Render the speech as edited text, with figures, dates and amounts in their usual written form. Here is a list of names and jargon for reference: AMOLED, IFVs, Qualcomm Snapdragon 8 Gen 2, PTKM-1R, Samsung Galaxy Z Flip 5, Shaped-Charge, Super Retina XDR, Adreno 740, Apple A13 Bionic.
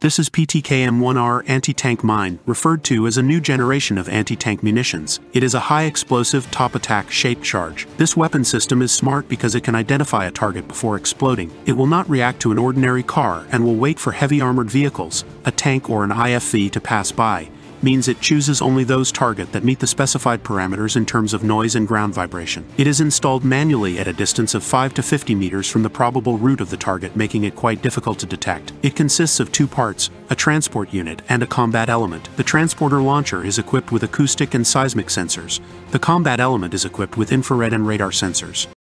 This is PTKM-1R anti-tank mine, referred to as a new generation of anti-tank munitions. It is a high-explosive top-attack shaped charge. This weapon system is smart because it can identify a target before exploding. It will not react to an ordinary car and will wait for heavy armored vehicles, a tank or an IFV to pass by. Means it chooses only those targets that meet the specified parameters in terms of noise and ground vibration. It is installed manually at a distance of 5 to 50 meters from the probable route of the target, making it quite difficult to detect. It consists of two parts, a transport unit and a combat element. The transporter launcher is equipped with acoustic and seismic sensors. The combat element is equipped with infrared and radar sensors.